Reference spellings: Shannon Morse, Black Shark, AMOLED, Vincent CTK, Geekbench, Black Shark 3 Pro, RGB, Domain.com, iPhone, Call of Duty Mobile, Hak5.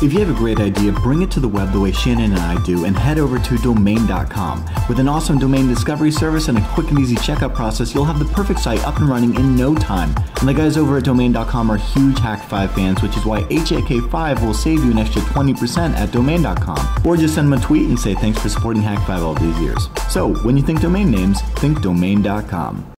If you have a great idea, bring it to the web the way Shannon and I do and head over to Domain.com. With an awesome domain discovery service and a quick and easy checkout process, you'll have the perfect site up and running in no time. And the guys over at Domain.com are huge Hak5 fans, which is why Hak5 will save you an extra 20% at Domain.com. Or just send them a tweet and say thanks for supporting Hak5 all these years. So, when you think domain names, think Domain.com.